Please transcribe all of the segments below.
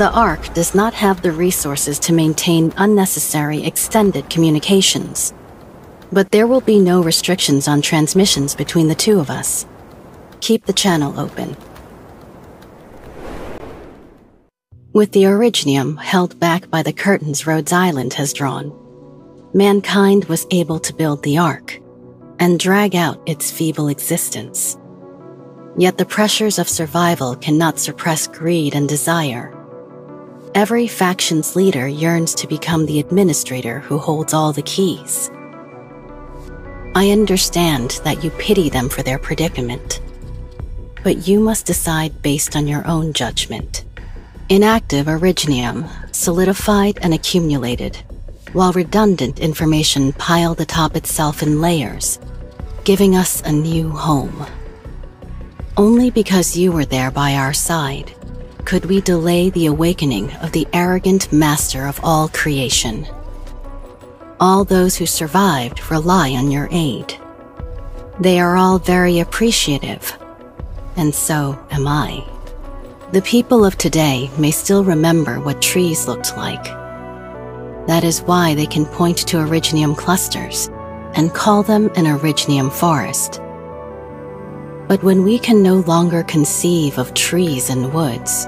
The Ark does not have the resources to maintain unnecessary extended communications. But there will be no restrictions on transmissions between the two of us. Keep the channel open. With the Originium held back by the curtains Rhodes Island has drawn, mankind was able to build the Ark and drag out its feeble existence. Yet the pressures of survival cannot suppress greed and desire. Every faction's leader yearns to become the administrator who holds all the keys. I understand that you pity them for their predicament, but you must decide based on your own judgment. Inactive Originium solidified and accumulated, while redundant information piled atop itself in layers, giving us a new home. Only because you were there by our side could we delay the awakening of the arrogant master of all creation. All those who survived rely on your aid. They are all very appreciative, and so am I. The people of today may still remember what trees looked like. That is why they can point to Originium clusters and call them an Originium forest. But when we can no longer conceive of trees and woods,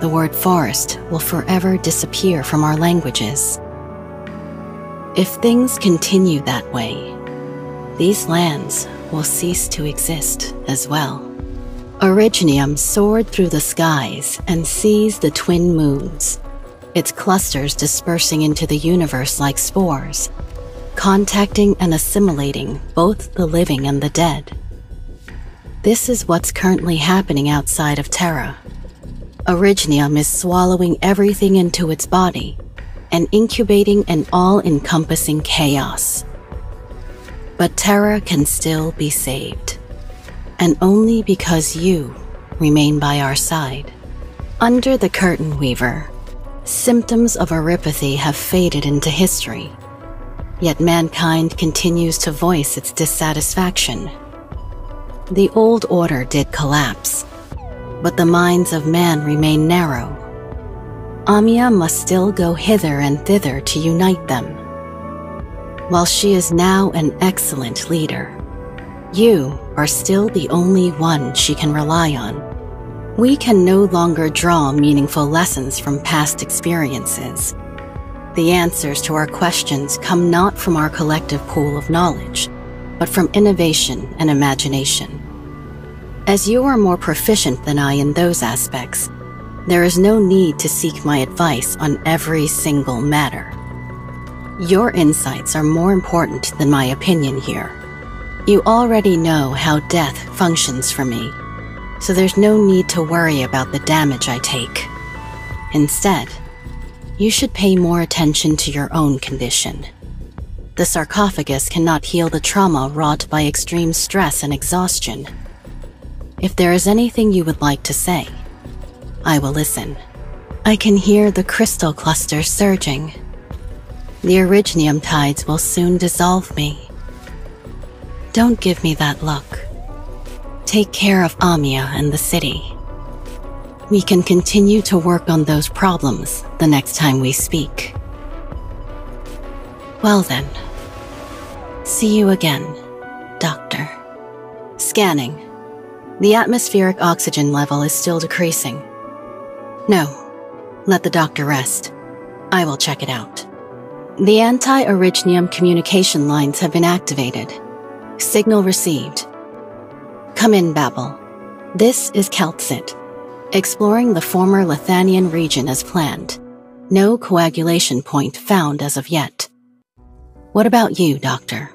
the word forest will forever disappear from our languages. If things continue that way, these lands will cease to exist as well. Originium soared through the skies and seized the twin moons, its clusters dispersing into the universe like spores, contacting and assimilating both the living and the dead. This is what's currently happening outside of Terra. Originium is swallowing everything into its body and incubating an all-encompassing chaos. But Terra can still be saved, and only because you remain by our side. Under the curtain weaver, symptoms of Oripathy have faded into history, yet mankind continues to voice its dissatisfaction. The old order did collapse, but the minds of man remain narrow. Amiya must still go hither and thither to unite them. While she is now an excellent leader, you are still the only one she can rely on. We can no longer draw meaningful lessons from past experiences. The answers to our questions come not from our collective pool of knowledge, but from innovation and imagination. As you are more proficient than I in those aspects, there is no need to seek my advice on every single matter. Your insights are more important than my opinion here. You already know how death functions for me, so there's no need to worry about the damage I take. Instead, you should pay more attention to your own condition. The sarcophagus cannot heal the trauma wrought by extreme stress and exhaustion. If there is anything you would like to say, I will listen. I can hear the crystal cluster surging. The Originium tides will soon dissolve me. Don't give me that look. Take care of Amiya and the city. We can continue to work on those problems the next time we speak. Well then. See you again, Doctor. Scanning. The atmospheric oxygen level is still decreasing. No, let the doctor rest. I will check it out. The anti-Originium communication lines have been activated. Signal received. Come in, Babel. This is Kal'tsit, exploring the former Lathanian region as planned. No coagulation point found as of yet. What about you, Doctor?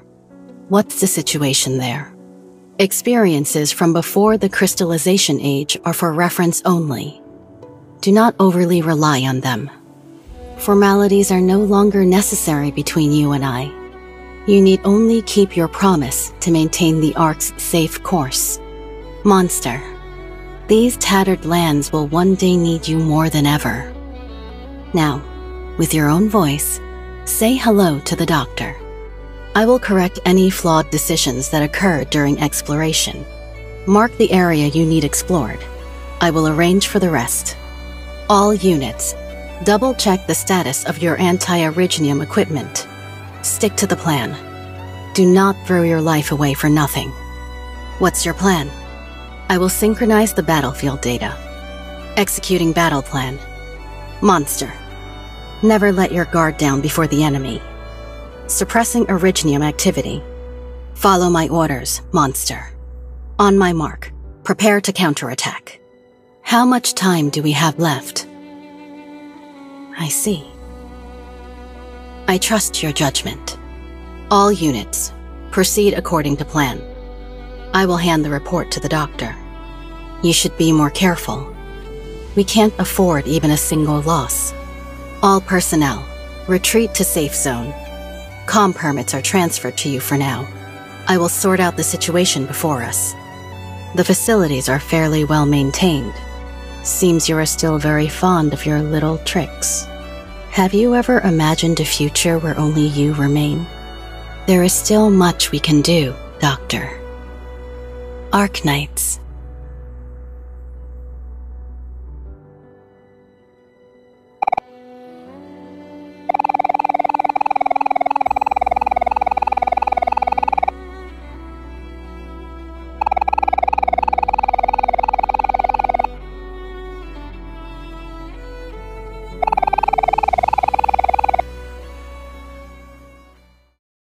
What's the situation there? Experiences from before the Crystallization Age are for reference only. Do not overly rely on them. Formalities are no longer necessary between you and I. You need only keep your promise to maintain the Ark's safe course. Monster, these tattered lands will one day need you more than ever. Now, with your own voice, say hello to the doctor. I will correct any flawed decisions that occur during exploration. Mark the area you need explored. I will arrange for the rest. All units, double-check the status of your anti-originium equipment. Stick to the plan. Do not throw your life away for nothing. What's your plan? I will synchronize the battlefield data. Executing battle plan. Monster. Never let your guard down before the enemy. Suppressing originium activity. Follow my orders, monster. On my mark. Prepare to counterattack. How much time do we have left? I see. I trust your judgment. All units, proceed according to plan. I will hand the report to the doctor. You should be more careful. We can't afford even a single loss. All personnel, retreat to safe zone. Comm permits are transferred to you for now. I will sort out the situation before us. The facilities are fairly well maintained. Seems you are still very fond of your little tricks. Have you ever imagined a future where only you remain? There is still much we can do, Doctor. Arknights.